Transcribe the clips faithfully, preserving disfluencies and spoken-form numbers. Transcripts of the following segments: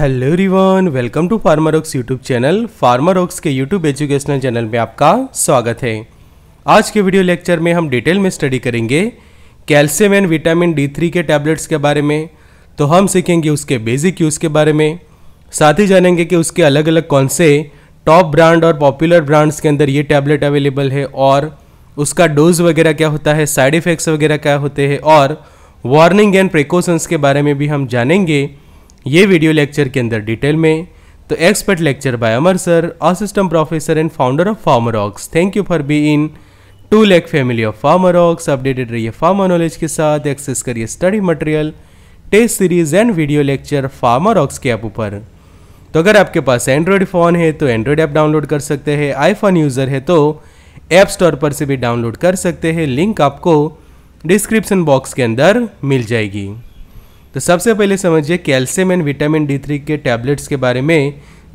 Hello everyone, welcome to Pharmarocks YouTube channel. Pharmarocks के YouTube educational channel में आपका स्वागत है। आज के वीडियो लेक्चर में हम डिटेल में स्टडी करेंगे calcium and vitamin D three के टैबलेट्स के बारे में। तो हम सीखेंगे उसके बेसिक यूज़ के बारे में, साथ ही जानेंगे कि उसके अलग अलग कौन से टॉप ब्रांड और पॉपुलर ब्रांड्स के अंदर ये टैबलेट अवेलेबल है और उसका डोज वगैरह क्या होता है, साइड इफ़ेक्ट्स वगैरह क्या होते हैं और वार्निंग एंड प्रिकॉशंस के बारे में भी हम जानेंगे ये वीडियो लेक्चर के अंदर डिटेल में। तो expert lecture by Amar sir, assistant professor and founder of Pharmarocks. Thank you for being two lakh family of Pharmarocks. Updated रहिए फार्मा नॉलेज के साथ, एक्सेस करिए study material, test series and video lecture Pharmarocks के app ऊपर। तो अगर आपके पास Android phone है तो एंड्रॉयड ऐप डाउनलोड कर सकते हैं, आईफोन यूज़र है तो ऐप स्टोर पर से भी डाउनलोड कर सकते हैं। लिंक आपको डिस्क्रिप्शन बॉक्स के अंदर मिल जाएगी। तो सबसे पहले समझिए calcium and vitamin D three के टैबलेट्स के बारे में।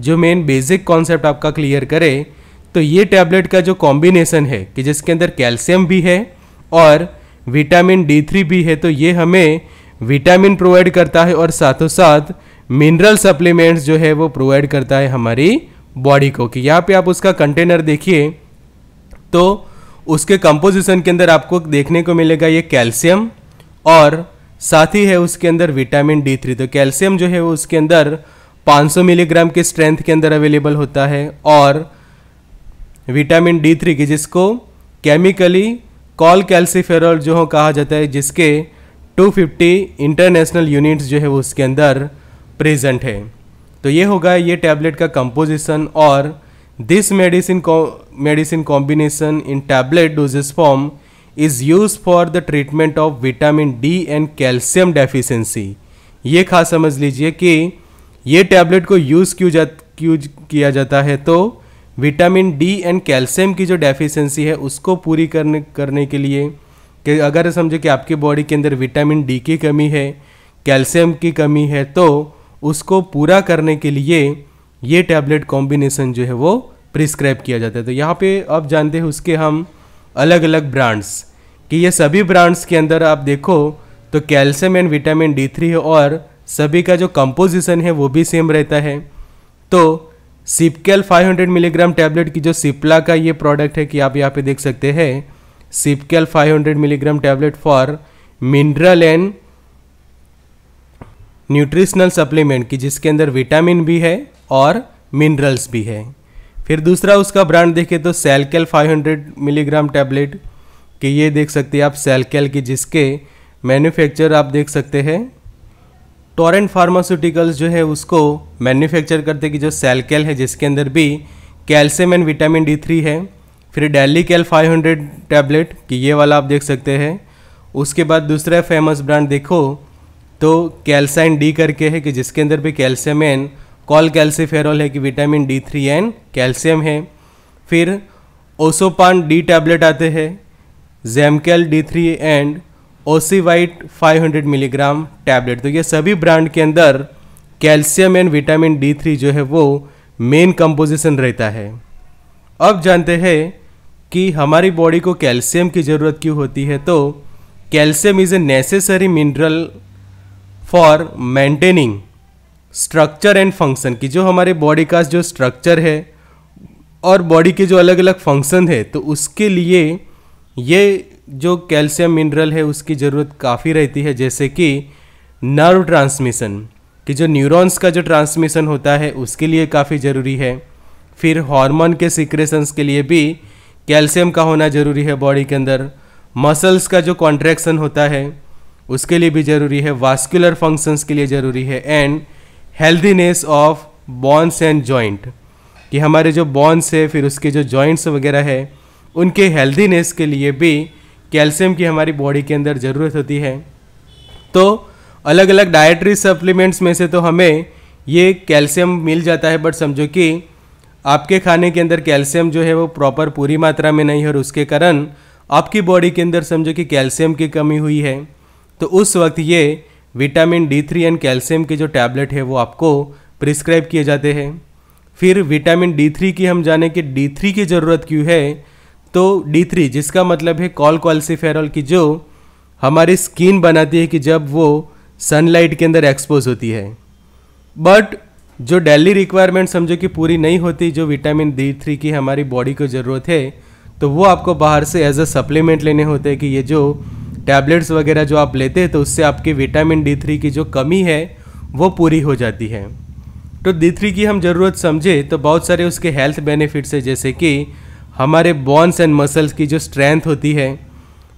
जो मेन बेसिक कॉन्सेप्ट आपका क्लियर करें तो ये टैबलेट का जो कॉम्बिनेशन है कि जिसके अंदर कैल्शियम भी है और विटामिन डी थ्री भी है, तो ये हमें विटामिन प्रोवाइड करता है और साथों साथ मिनरल सप्लीमेंट्स जो है वो प्रोवाइड करता है हमारी बॉडी को। कि यहाँ पे आप उसका कंटेनर देखिए तो उसके कंपोजिशन के अंदर आपको देखने को मिलेगा ये कैल्शियम और साथ ही है उसके अंदर विटामिन डी थ्री। तो कैल्शियम जो है वो उसके अंदर पाँच सौ मिलीग्राम के स्ट्रेंथ के अंदर अवेलेबल होता है और विटामिन डी थ्री की जिसको केमिकली कॉल कैल्सीफेरॉल जो कहा जाता है, जिसके दो सौ पचास इंटरनेशनल यूनिट्स जो है वो उसके अंदर प्रेजेंट है। तो ये होगा ये टैबलेट का कंपोजिशन और this medicine medicine combination in tablet doses form is use for the treatment of vitamin D and calcium deficiency. ये खास समझ लीजिए कि ये टैबलेट को यूज़ क्यों जा यूज किया जाता है। तो विटामिन डी एंड कैल्शियम की जो डेफिशिएंसी है उसको पूरी करने करने के लिए कि अगर समझो कि आपकी बॉडी के अंदर विटामिन डी की कमी है, कैल्शियम की कमी है, तो उसको पूरा करने के लिए ये टैबलेट कॉम्बिनेसन जो है वो प्रिस्क्राइब किया जाता है। तो यहाँ पे आप जानते हैं उसके हम अलग अलग ब्रांड्स कि ये सभी ब्रांड्स के अंदर आप देखो तो calcium and vitamin D three है और सभी का जो कंपोजिशन है वो भी सेम रहता है। तो सिपकेल पाँच सौ मिलीग्राम टैबलेट की जो सिप्ला का ये प्रोडक्ट है कि आप यहाँ पे देख सकते हैं सिपकेल पाँच सौ milligram tablet for mineral and nutritional supplement की जिसके अंदर विटामिन भी है और मिनरल्स भी है। फिर दूसरा उसका ब्रांड देखें तो सेलकेल पाँच सौ मिलीग्राम टैबलेट कि ये देख सकते हैं आप सेलकेल की जिसके मैन्युफैक्चर आप देख सकते हैं टोरेंट फार्मास्यूटिकल्स जो है उसको मैन्युफैक्चर करते कि जो सेलकेल है जिसके अंदर भी calcium and vitamin D three है। फिर डेली कैल पाँच सौ टैबलेट कि ये वाला आप देख सकते हैं। उसके बाद दूसरा फेमस ब्रांड देखो तो कैल्साइन डी करके है कि जिसके अंदर भी कैल्शियम एंड कॉल कैल्सीफेरॉल है कि vitamin D three and calcium है। फिर ओसोपान डी टैबलेट आते हैं, Gemcal D three and Ossivite पाँच सौ मिलीग्राम टैबलेट। तो ये सभी ब्रांड के अंदर calcium and vitamin D three जो है वो मेन कंपोजिशन रहता है। अब जानते हैं कि हमारी बॉडी को कैल्शियम की ज़रूरत क्यों होती है। तो calcium is a necessary mineral for maintaining structure and function की जो हमारे बॉडी का जो स्ट्रक्चर है और बॉडी के जो अलग अलग फंक्शन है तो उसके लिए ये जो कैल्शियम मिनरल है उसकी ज़रूरत काफ़ी रहती है। जैसे कि नर्व ट्रांसमिशन कि जो न्यूरॉन्स का जो ट्रांसमिशन होता है उसके लिए काफ़ी ज़रूरी है। फिर हार्मोन के सिक्रेशंस के लिए भी कैल्शियम का होना ज़रूरी है बॉडी के अंदर। मसल्स का जो कॉन्ट्रैक्शन होता है उसके लिए भी ज़रूरी है, वास्कुलर फंक्शंस के लिए ज़रूरी है and healthiness of bones and joint कि हमारे जो बॉन्स है फिर उसके जो जॉइंट्स वगैरह है उनके हेल्दीनेस के लिए भी कैल्शियम की हमारी बॉडी के अंदर ज़रूरत होती है। तो अलग अलग डाइटरी सप्लीमेंट्स में से तो हमें ये कैल्शियम मिल जाता है, बट समझो कि आपके खाने के अंदर कैल्शियम जो है वो प्रॉपर पूरी मात्रा में नहीं है और उसके कारण आपकी बॉडी के अंदर समझो कि कैल्शियम की कमी हुई है। तो उस वक्त ये vitamin D three and calcium के जो टैबलेट है वो आपको प्रिस्क्राइब किए जाते हैं। फिर विटामिन डी थ्री की हम जाने कि डी थ्री की ज़रूरत क्यों है। तो डी थ्री जिसका मतलब है कॉल कैल्सीफेरॉल की जो हमारी स्किन बनाती है कि जब वो सनलाइट के अंदर एक्सपोज होती है, बट जो डेली रिक्वायरमेंट समझो कि पूरी नहीं होती, जो विटामिन डी थ्री की हमारी बॉडी को ज़रूरत है, तो वो आपको बाहर से एज अ सप्लीमेंट लेने होते हैं कि ये जो टैबलेट्स वगैरह जो आप लेते हैं तो उससे आपकी विटामिन डी थ्री की जो कमी है वो पूरी हो जाती है। तो डी थ्री की हम ज़रूरत समझें तो बहुत सारे उसके हेल्थ बेनिफिट्स है, जैसे कि हमारे बोन्स एंड मसल्स की जो स्ट्रेंथ होती है,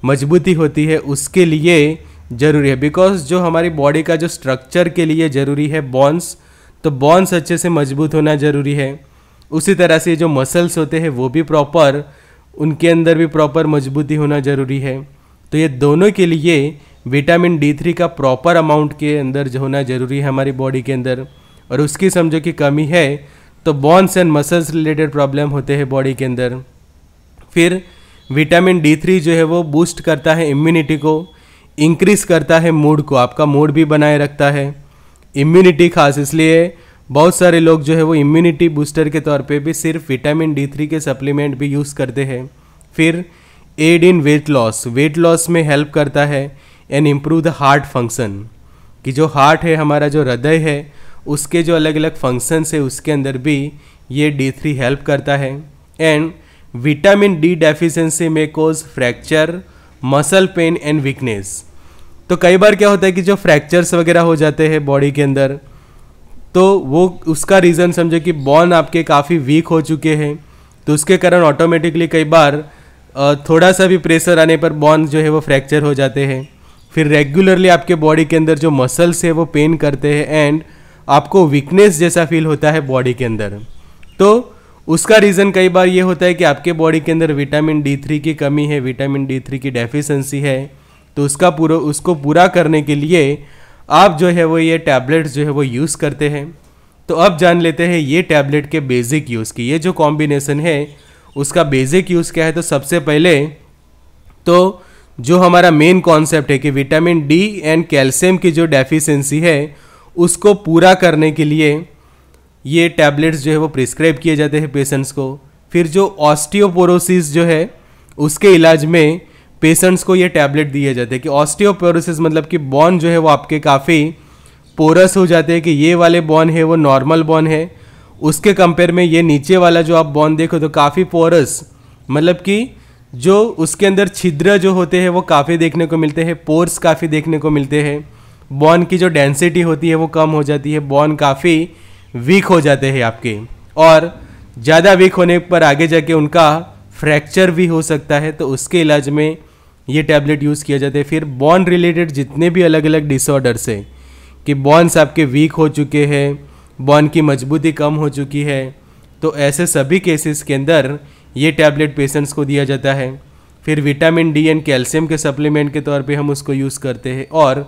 मजबूती होती है, उसके लिए ज़रूरी है। बिकॉज जो हमारी बॉडी का जो स्ट्रक्चर के लिए ज़रूरी है बोन्स, तो बोन्स अच्छे से मजबूत होना ज़रूरी है। उसी तरह से जो मसल्स होते हैं वो भी प्रॉपर, उनके अंदर भी प्रॉपर मजबूती होना ज़रूरी है। तो ये दोनों के लिए विटामिन डी थ्री का प्रॉपर अमाउंट के अंदर जो होना ज़रूरी है हमारी बॉडी के अंदर, और उसकी समझो कि कमी है तो bones and muscles related problem होते हैं बॉडी के अंदर। फिर विटामिन डी थ्री जो है वो बूस्ट करता है इम्यूनिटी को, इंक्रीज करता है मूड को, आपका मूड भी बनाए रखता है। इम्यूनिटी खास इसलिए बहुत सारे लोग जो है वो इम्यूनिटी बूस्टर के तौर पे भी सिर्फ विटामिन डी थ्री के सप्लीमेंट भी यूज़ करते हैं। फिर aid in weight loss, weight loss में हेल्प करता है and improve the heart function, कि जो हार्ट है हमारा, जो हृदय है, उसके जो अलग अलग फंक्शंस है उसके अंदर भी ये डी थ्री हेल्प करता है। एंड विटामिन डी डेफिशिएंसी में cause fracture, muscle pain and weakness. तो कई बार क्या होता है कि जो फ्रैक्चर्स वगैरह हो जाते हैं बॉडी के अंदर, तो वो उसका रीज़न समझो कि बोन आपके काफ़ी वीक हो चुके हैं, तो उसके कारण ऑटोमेटिकली कई बार थोड़ा सा भी प्रेशर आने पर बोन जो है वो फ्रैक्चर हो जाते हैं। फिर रेगुलरली आपके बॉडी के अंदर जो मसल्स है वो पेन करते हैं एंड आपको वीकनेस जैसा फील होता है बॉडी के अंदर। तो उसका रीज़न कई बार ये होता है कि आपके बॉडी के अंदर विटामिन डी थ्री की कमी है, विटामिन डी थ्री की डेफिशिएंसी है। तो उसका पूरा उसको पूरा करने के लिए आप जो है वो ये टैबलेट्स जो है वो यूज़ करते हैं। तो अब जान लेते हैं ये टैबलेट के बेसिक यूज़ की, ये जो कॉम्बिनेसन है उसका बेसिक यूज़ क्या है। तो सबसे पहले तो जो हमारा मेन कॉन्सेप्ट है कि विटामिन डी एंड कैल्शियम की जो डेफिशिएंसी है उसको पूरा करने के लिए ये टैबलेट्स जो है वो प्रिस्क्राइब किए जाते हैं पेशेंट्स को। फिर जो ऑस्टियोपोरोसिस जो है उसके इलाज में पेशेंट्स को ये टैबलेट दिए जाते हैं, कि ऑस्टियोपोरोसिस मतलब कि बोन जो है वो आपके काफ़ी पोरस हो जाते हैं, कि ये वाले बोन है वो नॉर्मल बोन है, उसके कंपेयर में ये नीचे वाला जो आप बोन देखो तो काफ़ी पोरस, मतलब कि जो उसके अंदर छिद्र जो होते हैं वो काफ़ी देखने को मिलते हैं, पोर्स काफ़ी देखने को मिलते हैं, बोन की जो डेंसिटी होती है वो कम हो जाती है, बोन काफ़ी वीक हो जाते हैं आपके, और ज़्यादा वीक होने पर आगे जाके उनका फ्रैक्चर भी हो सकता है। तो उसके इलाज में ये टैबलेट यूज़ किया जाता है। फिर बोन रिलेटेड जितने भी अलग अलग डिसऑर्डर्स है, कि बोन्स आपके वीक हो चुके हैं, बोन की मजबूती कम हो चुकी है, तो ऐसे सभी केसेस के अंदर ये टैबलेट पेशेंट्स को दिया जाता है। फिर विटामिन डी एंड कैल्शियम के सप्लीमेंट के तौर पर हम उसको यूज़ करते हैं। और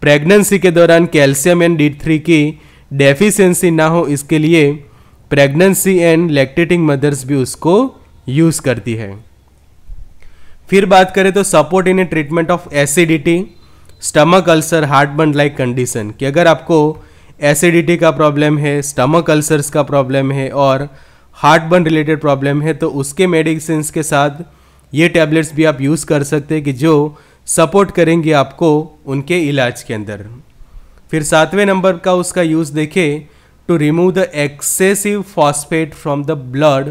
प्रेगनेंसी के दौरान कैल्शियम एंड डी थ्री की डेफिशिएंसी ना हो, इसके लिए प्रेगनेंसी एंड लैक्टेटिंग मदर्स भी उसको यूज़ करती है। फिर बात करें तो support in a treatment of acidity, stomach ulcer, heartburn like condition, कि अगर आपको एसिडिटी का प्रॉब्लम है, स्टमक अल्सर्स का प्रॉब्लम है और हार्टबर्न रिलेटेड प्रॉब्लम है, तो उसके मेडिसिन के साथ ये टैबलेट्स भी आप यूज़ कर सकते हैं, कि जो सपोर्ट करेंगे आपको उनके इलाज के अंदर। फिर सातवें नंबर का उसका यूज़ देखें to remove the excessive phosphate from the blood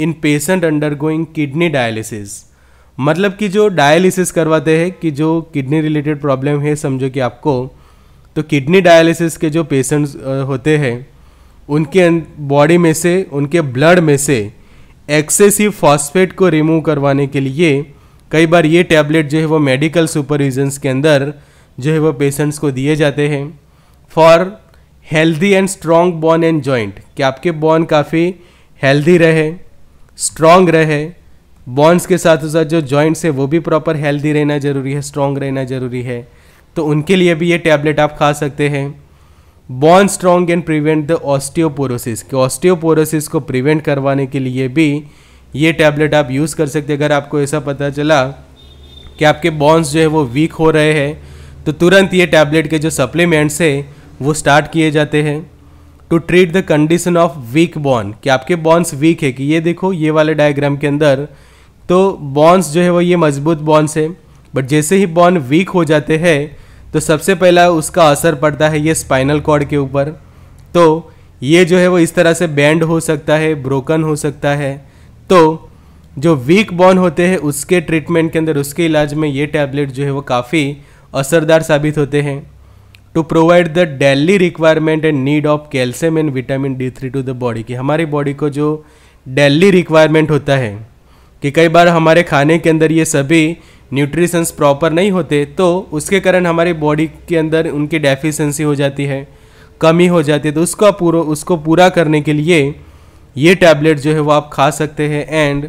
in patient undergoing kidney dialysis, मतलब कि जो डायलिसिस करवाते हैं, कि जो किडनी रिलेटेड प्रॉब्लम है समझो कि आपको, तो किडनी डायलिसिस के जो पेशेंट्स होते हैं उनके बॉडी में से, उनके ब्लड में से एक्सेसिव फॉस्फेट को रिमूव करवाने के लिए कई बार ये टैबलेट जो है वो मेडिकल सुपरविजन्स के अंदर जो है वो पेशेंट्स को दिए जाते हैं। For healthy and strong bone and joint, कि आपके बोन काफ़ी हेल्दी रहे, स्ट्रॉन्ग रहे, बोन्स के साथ साथ जो जॉइंट्स है वो भी प्रॉपर हेल्दी रहना ज़रूरी है, स्ट्रॉन्ग रहना ज़रूरी है, तो उनके लिए भी ये टैबलेट आप खा सकते हैं। Bone strong and prevent the osteoporosis, कि ऑस्टियोपोरोसिस को प्रिवेंट करवाने के लिए भी ये टैबलेट आप यूज़ कर सकते हैं। अगर आपको ऐसा पता चला कि आपके बोन्स जो है वो वीक हो रहे हैं, तो तुरंत ये टैबलेट के जो सप्लीमेंट्स है वो स्टार्ट किए जाते हैं। To treat the condition of weak bone, कि आपके बोन्स वीक है, कि ये देखो ये वाले डायग्राम के अंदर तो बोन्स जो है वो ये मजबूत बोन्स है, बट जैसे ही बोन वीक हो जाते हैं तो सबसे पहला उसका असर पड़ता है ये स्पाइनल कॉर्ड के ऊपर। तो ये जो है वो इस तरह से बैंड हो सकता है, ब्रोकन हो सकता है। तो जो वीक बोन होते हैं उसके ट्रीटमेंट के अंदर, उसके इलाज में ये टैबलेट जो है वो काफ़ी असरदार साबित होते हैं। To provide the daily requirement and need of calcium and vitamin D three to the body, की हमारी बॉडी को जो डेली रिक्वायरमेंट होता है कि कई बार हमारे खाने के अंदर ये सभी न्यूट्रिशंस प्रॉपर नहीं होते, तो उसके कारण हमारी बॉडी के अंदर उनकी डेफिशिएंसी हो जाती है, कमी हो जाती है। तो उसका पूरा उसको पूरा करने के लिए ये टैबलेट जो है वो आप खा सकते हैं। एंड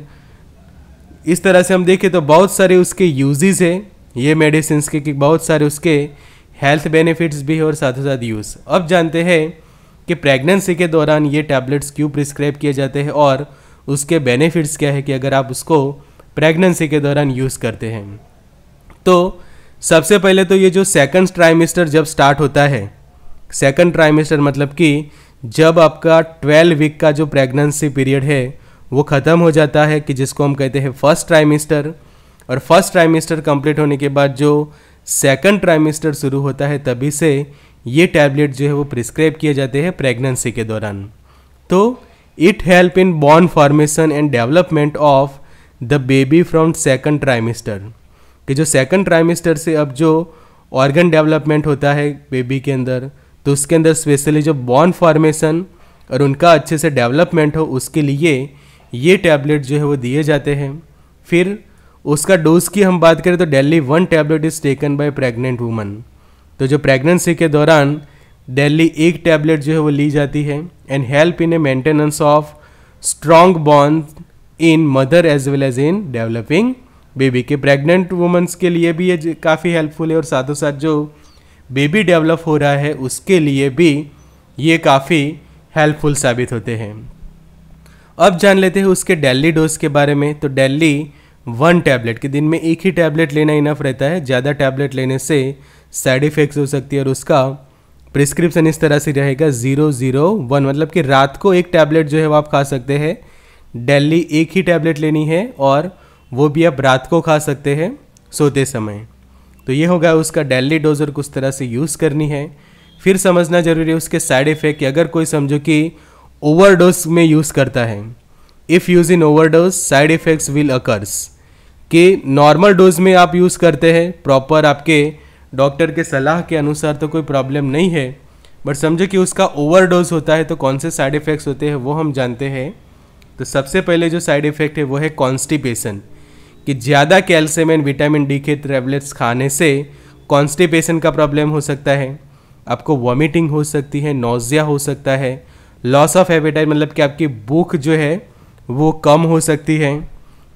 इस तरह से हम देखें तो बहुत सारे उसके यूजेस है ये मेडिसिन के, कि बहुत सारे उसके हेल्थ बेनिफिट्स भी है और साथ ही साथ यूज़। अब जानते हैं कि प्रेगनेंसी के दौरान ये टैबलेट्स क्यों प्रिस्क्राइब किए जाते हैं और उसके बेनिफिट्स क्या है कि अगर आप उसको प्रेगनेंसी के दौरान यूज़ करते हैं। तो सबसे पहले तो ये जो सेकंड ट्राइमेस्टर जब स्टार्ट होता है, सेकंड ट्राइमेस्टर मतलब कि जब आपका ट्वेल्व वीक का जो प्रेगनेंसी पीरियड है वो ख़त्म हो जाता है, कि जिसको हम कहते हैं फर्स्ट ट्राइमेस्टर। और फर्स्ट ट्राइमेस्टर कंप्लीट होने के बाद जो सेकंड ट्राइमेस्टर शुरू होता है, तभी से ये टैबलेट जो है वो प्रिस्क्राइब किए जाते हैं प्रेगनेंसी के दौरान। तो it help in bone formation and development of the baby from second trimester, कि जो सेकंड ट्राइमेस्टर से अब जो ऑर्गन डेवलपमेंट होता है बेबी के अंदर, तो उसके अंदर स्पेशली जो बॉर्न फॉर्मेशन और उनका अच्छे से डेवलपमेंट हो, उसके लिए ये टैबलेट जो है वो दिए जाते हैं। फिर उसका डोज की हम बात करें तो daily one tablet is taken by pregnant woman, तो जो प्रेगनेंसी के दौरान डेली एक टैबलेट जो है वो ली जाती है। And help in a maintenance of strong bond in mother as well as in developing baby, के प्रेग्नेंट वुमेंस के लिए भी ये काफ़ी हेल्पफुल है और साथों साथ जो बेबी डेवलप हो रहा है उसके लिए भी ये काफ़ी हेल्पफुल साबित होते हैं। अब जान लेते हैं उसके डेली डोज के बारे में। तो डेली वन टैबलेट, के दिन में एक ही टैबलेट लेना इनफ रहता है, ज़्यादा टैबलेट लेने से साइड इफ़ेक्ट्स हो सकती है। और उसका प्रिस्क्रिप्शन इस तरह से रहेगा ज़ीरो ज़ीरो वन, मतलब कि रात को एक टैबलेट जो है वो आप खा सकते हैं, डेली एक ही टैबलेट लेनी है और वो भी आप रात को खा सकते हैं सोते समय। तो ये होगा उसका डेली डोज और कुछ तरह से यूज़ करनी है। फिर समझना ज़रूरी है उसके साइड इफ़ेक्ट, कि अगर कोई समझो कि ओवरडोज में यूज़ करता है, if use in overdose side effects will occurs, कि नॉर्मल डोज में आप यूज़ करते हैं प्रॉपर आपके डॉक्टर के सलाह के अनुसार तो कोई प्रॉब्लम नहीं है, बट समझो कि उसका ओवरडोज होता है तो कौन से साइड इफ़ेक्ट्स होते हैं वो हम जानते हैं। तो सबसे पहले जो साइड इफ़ेक्ट है वो है कॉन्स्टिपेशन, कि ज़्यादा कैल्शियम एंड विटामिन डी के टैबलेट्स खाने से कॉन्स्टिपेशन का प्रॉब्लम हो सकता है, आपको वॉमिटिंग हो सकती है, नोजिया हो सकता है, लॉस ऑफ एपेटाइट मतलब कि आपकी भूख जो है वो कम हो सकती है।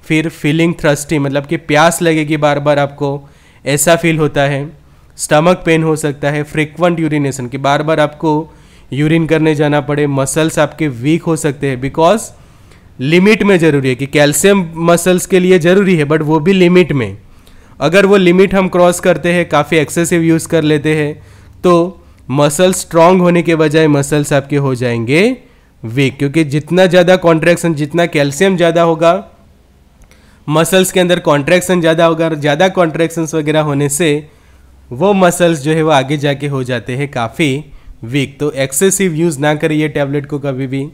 फिर फीलिंग थ्रस्टी मतलब कि प्यास लगेगी बार बार आपको, ऐसा फील होता है। स्टमक पेन हो सकता है, फ्रीक्वेंट यूरिनेशन कि बार बार आपको यूरिन करने जाना पड़े, मसल्स आपके वीक हो सकते हैं, बिकॉज लिमिट में ज़रूरी है कि कैल्शियम मसल्स के लिए ज़रूरी है बट वो भी लिमिट में। अगर वो लिमिट हम क्रॉस करते हैं, काफ़ी एक्सेसिव यूज़ कर लेते हैं, तो मसल्स स्ट्रांग होने के बजाय मसल्स आपके हो जाएंगे वीक, क्योंकि जितना ज़्यादा कॉन्ट्रैक्शन, जितना कैल्शियम ज़्यादा होगा मसल्स के अंदर, कॉन्ट्रैक्शन ज़्यादा होगा, ज़्यादा कॉन्ट्रैक्शंस वगैरह होने से वो मसल्स जो है वो आगे जाके हो जाते हैं काफ़ी वीक। तो एक्सेसिव यूज़ ना करें ये टैबलेट को कभी भी।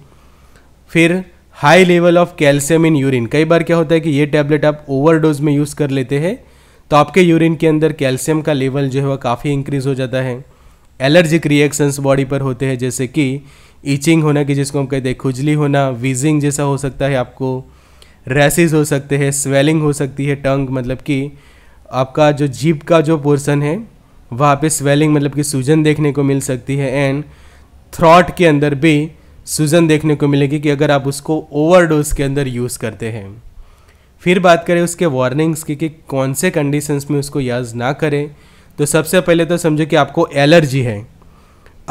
फिर high level of calcium in urine, कई बार क्या होता है कि ये टैबलेट आप ओवरडोज में यूज़ कर लेते हैं तो आपके यूरिन के अंदर कैल्शियम का लेवल जो है वो काफ़ी इंक्रीज़ हो जाता है। एलर्जिक रिएक्शंस बॉडी पर होते हैं, जैसे कि ईचिंग होना कि जिसको हम कहते हैं खुजली होना, वीजिंग जैसा हो सकता है, आपको रैसेस हो सकते हैं, स्वेलिंग हो सकती है टंग मतलब कि आपका जो जीभ का जो पोर्शन है वहाँ पे स्वेलिंग मतलब कि सूजन देखने को मिल सकती है। एंड थ्रॉट के अंदर भी सूजन देखने को मिलेगी कि अगर आप उसको ओवरडोज के अंदर यूज़ करते हैं। फिर बात करें उसके वार्निंग्स की, कि कौन से कंडीशंस में उसको यूज़ ना करें। तो सबसे पहले तो समझो कि आपको एलर्जी है,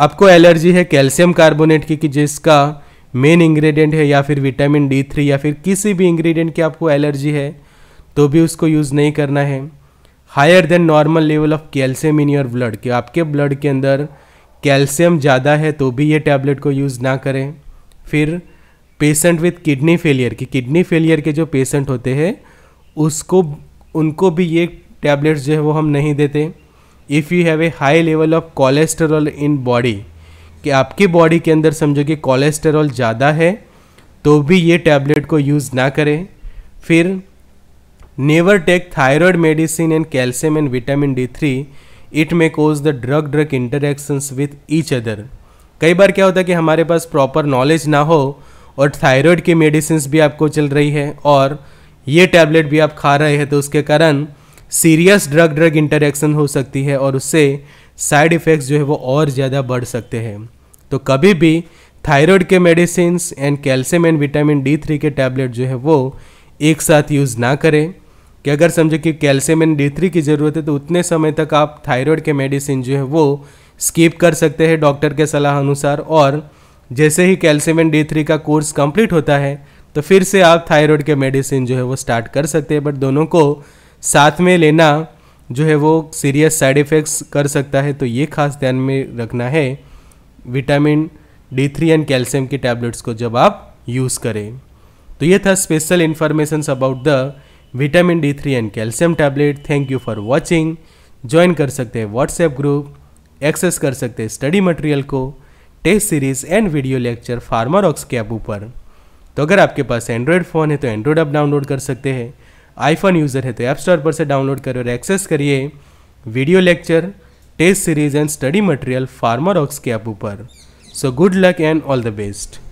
आपको एलर्जी है कैल्शियम कार्बोनेट की, कि जिसका मेन इंग्रेडिएंट है, या फिर विटामिन डी थ्री या फिर किसी भी इंग्रेडिएंट की आपको एलर्जी है तो भी उसको यूज़ नहीं करना है। Higher than normal level of calcium in your blood, कि आपके ब्लड के अंदर कैल्शियम ज़्यादा है तो भी ये टैबलेट को यूज़ ना करें। फिर पेशेंट विथ किडनी फेलियर, कि किडनी फेलियर के जो पेशेंट होते हैं उसको उनको भी ये टैबलेट्स जो है वो हम नहीं देते। If you have a high level of cholesterol in body, कि आपकी बॉडी के अंदर समझो कि कोलेस्ट्रॉल ज़्यादा है तो भी ये टैबलेट को यूज़ ना करें। फिर never take thyroid medicine and calcium and vitamin D three, it may cause the drug drug interactions with each other. कई बार क्या होता है कि हमारे पास प्रॉपर नॉलेज ना हो और थायराइड की मेडिसिन भी आपको चल रही है और ये टैबलेट भी आप खा रहे हैं, तो उसके कारण सीरियस ड्रग ड्रग इंटरेक्शन हो सकती है और उससे साइड इफ़ेक्ट्स जो है वो और ज़्यादा बढ़ सकते हैं। तो कभी भी थायराइड के medicine and calcium and vitamin D three के टैबलेट जो है वो एक साथ यूज़ ना करें, कि अगर समझे कि कैल्शियम एंड डी थ्री की ज़रूरत है तो उतने समय तक आप थायराइड के मेडिसिन जो है वो स्किप कर सकते हैं डॉक्टर के सलाह अनुसार, और जैसे ही कैल्शियम एंड डी थ्री का कोर्स कंप्लीट होता है तो फिर से आप थायराइड के मेडिसिन जो है वो स्टार्ट कर सकते हैं। बट दोनों को साथ में लेना जो है वो सीरियस साइड इफ़ेक्ट्स कर सकता है, तो ये खास ध्यान में रखना है vitamin D three and calcium की टैबलेट्स को जब आप यूज़ करें। तो ये था special information about the vitamin D three and calcium tablet. Thank you for watching. Join कर सकते हैं व्हाट्सएप ग्रुप, एक्सेस कर सकते हैं स्टडी मटेरियल को, test series and video lecture Pharmarocks के ऐप पर। तो अगर आपके पास एंड्रॉयड फ़ोन है तो एंड्रॉयड ऐप डाउनलोड कर सकते हैं, आईफोन यूज़र है तो ऐप स्टोर पर से डाउनलोड करें और एक्सेस करिए video lecture, test series and study material Pharmarox के ऐप पर। So good luck and all the best.